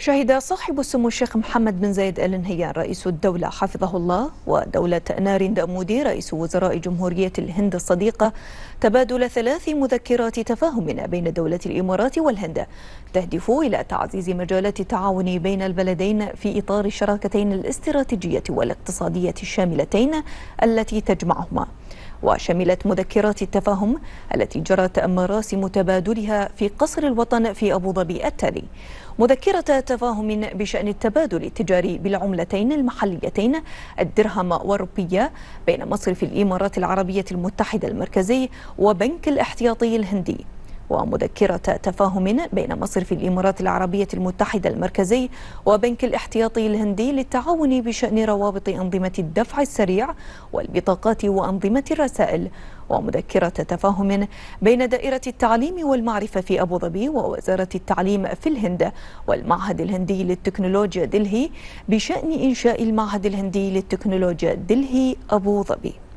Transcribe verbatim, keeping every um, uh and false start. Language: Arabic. شهد صاحب السمو الشيخ محمد بن زايد آل نهيان رئيس الدولة حفظه الله ودولة نارندرا مودي رئيس وزراء جمهورية الهند الصديقة تبادل ثلاث مذكرات تفاهم بين دولة الإمارات والهند تهدف إلى تعزيز مجالات التعاون بين البلدين في إطار الشراكتين الاستراتيجية والاقتصادية الشاملتين التي تجمعهما. وشملت مذكرات التفاهم التي جرت مراسم تبادلها في قصر الوطن في أبوظبي التالي: مذكرة تفاهم بشأن التبادل التجاري بالعملتين المحليتين الدرهم والروبية بين مصرف الإمارات العربية المتحدة المركزي وبنك الاحتياطي الهندي، ومذكرة تفاهم بين مصرف الإمارات العربية المتحدة المركزي وبنك الاحتياطي الهندي للتعاون بشأن روابط أنظمة الدفع السريع والبطاقات وأنظمة الرسائل، ومذكرة تفاهم بين دائرة التعليم والمعرفة في أبوظبي ووزارة التعليم في الهند والمعهد الهندي للتكنولوجيا دلهي بشأن إنشاء المعهد الهندي للتكنولوجيا دلهي أبوظبي.